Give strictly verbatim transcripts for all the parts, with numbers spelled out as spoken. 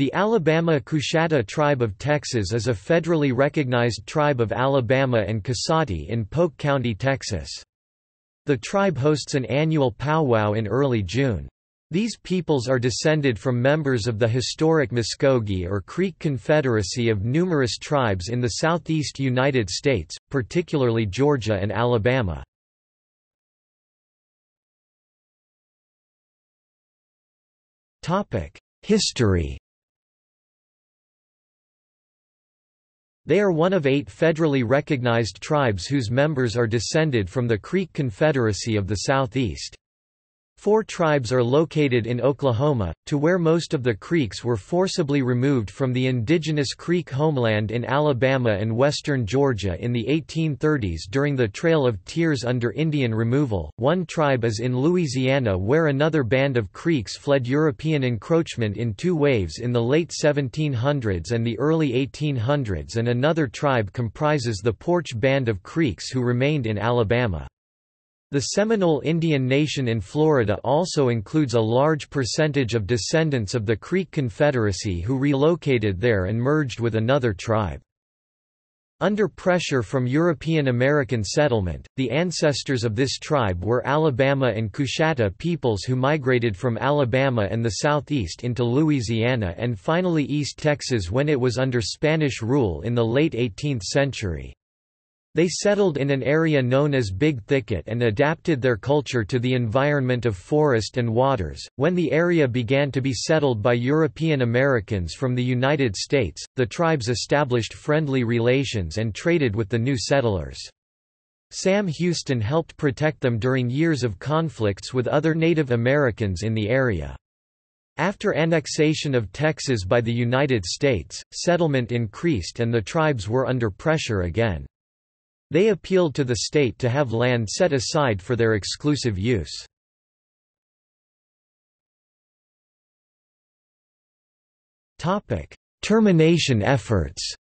The Alabama-Coushatta tribe of Texas is a federally recognized tribe of Alabama and Koasati in Polk County, Texas. The tribe hosts an annual powwow in early June. These peoples are descended from members of the historic Muskogee or Creek Confederacy of numerous tribes in the southeast United States, particularly Georgia and Alabama. History. They are one of eight federally recognized tribes whose members are descended from the Creek Confederacy of the Southeast. Four tribes are located in Oklahoma, to where most of the Creeks were forcibly removed from the indigenous Creek homeland in Alabama and western Georgia in the eighteen thirties during the Trail of Tears under Indian removal. One tribe is in Louisiana, where another band of Creeks fled European encroachment in two waves in the late seventeen hundreds and the early eighteen hundreds, and another tribe comprises the Porch Band of Creeks who remained in Alabama. The Seminole Indian Nation in Florida also includes a large percentage of descendants of the Creek Confederacy who relocated there and merged with another tribe. Under pressure from European American settlement, the ancestors of this tribe were Alabama and Coushatta peoples who migrated from Alabama and the southeast into Louisiana and finally East Texas when it was under Spanish rule in the late eighteenth century. They settled in an area known as Big Thicket and adapted their culture to the environment of forest and waters. When the area began to be settled by European Americans from the United States, the tribes established friendly relations and traded with the new settlers. Sam Houston helped protect them during years of conflicts with other Native Americans in the area. After annexation of Texas by the United States, settlement increased and the tribes were under pressure again. They appealed to the state to have land set aside for their exclusive use. Termination efforts.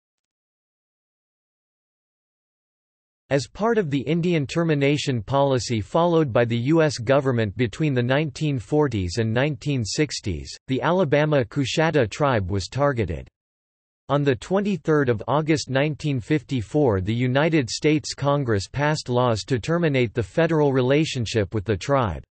As part of the Indian termination policy followed by the U S government between the nineteen forties and nineteen sixties, the Alabama-Coushatta tribe was targeted. On the twenty-third of August nineteen fifty-four, the United States Congress passed laws to terminate the federal relationship with the tribe.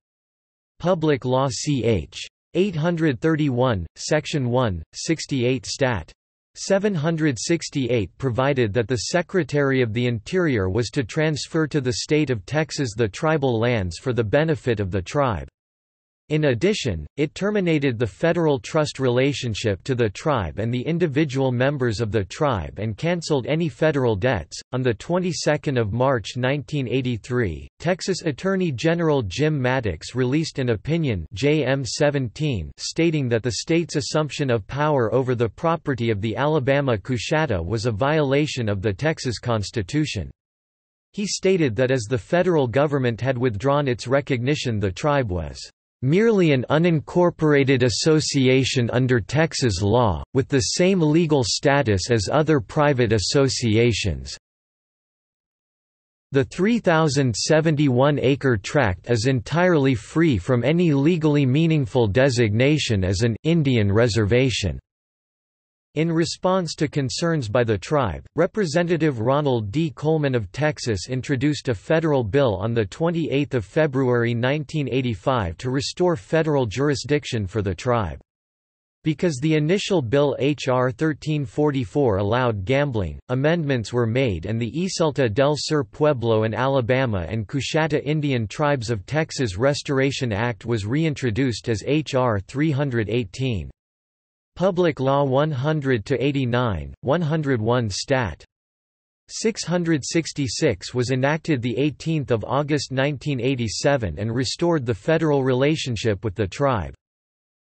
Public Law Chapter eight hundred thirty-one, Section one, sixty-eight Stat. seven hundred sixty-eight provided that the Secretary of the Interior was to transfer to the state of Texas the tribal lands for the benefit of the tribe. In addition, it terminated the federal trust relationship to the tribe and the individual members of the tribe and canceled any federal debts. On the twenty-second of March nineteen eighty-three, Texas Attorney General Jim Maddox released an opinion J M seventeen stating that the state's assumption of power over the property of the Alabama-Coushatta was a violation of the Texas Constitution. He stated that as the federal government had withdrawn its recognition, the tribe was merely an unincorporated association under Texas law, with the same legal status as other private associations. The three thousand seventy-one acre tract is entirely free from any legally meaningful designation as an Indian reservation. In response to concerns by the tribe, Representative Ronald D. Coleman of Texas introduced a federal bill on the twenty-eighth of February nineteen eighty-five to restore federal jurisdiction for the tribe. Because the initial bill H R thirteen forty-four allowed gambling, amendments were made and the Ysleta del Sur Pueblo and Alabama and Coushatta Indian Tribes of Texas Restoration Act was reintroduced as H R three eighteen. Public Law one hundred to eighty-nine, one hundred one Stat. six hundred sixty-six was enacted the eighteenth of August nineteen eighty-seven and restored the federal relationship with the tribe.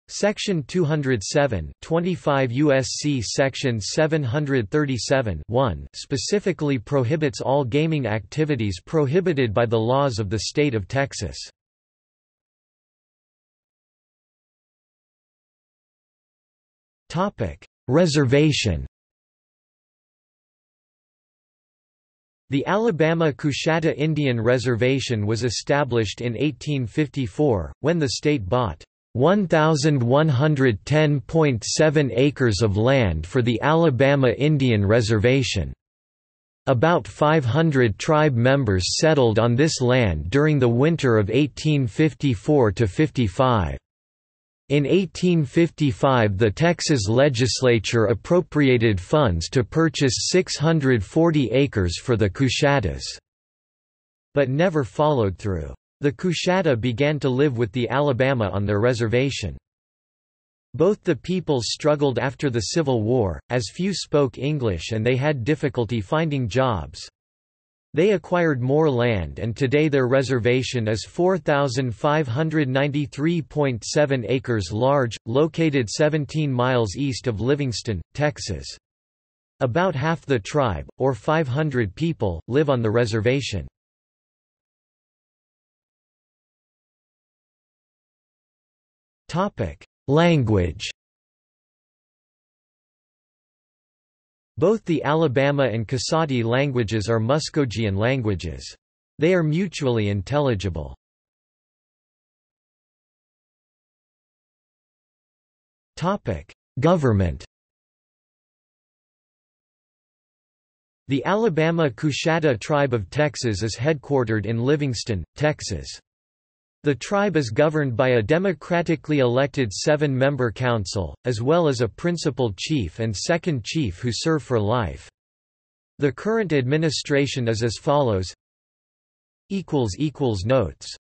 Section two hundred seven, twenty-five U S C Section seven hundred thirty-seven one specifically prohibits all gaming activities prohibited by the laws of the state of Texas. Reservation. The Alabama-Coushatta Indian Reservation was established in eighteen fifty-four, when the state bought one thousand one hundred ten point seven acres of land for the Alabama Indian Reservation. About five hundred tribe members settled on this land during the winter of eighteen fifty-four to fifty-five. In eighteen fifty-five the Texas legislature appropriated funds to purchase six hundred forty acres for the Coushattas, but never followed through. The Coushatta began to live with the Alabama on their reservation. Both the peoples struggled after the Civil War, as few spoke English and they had difficulty finding jobs. They acquired more land and today their reservation is four thousand five hundred ninety-three point seven acres large, located seventeen miles east of Livingston, Texas. About half the tribe, or five hundred people, live on the reservation. Language. Both the Alabama and Koasati languages are Muskogean languages. They are mutually intelligible. Government. The Alabama-Coushatta tribe of Texas is headquartered in Livingston, Texas. The tribe is governed by a democratically elected seven-member council, as well as a principal chief and second chief who serve for life. The current administration is as follows. Notes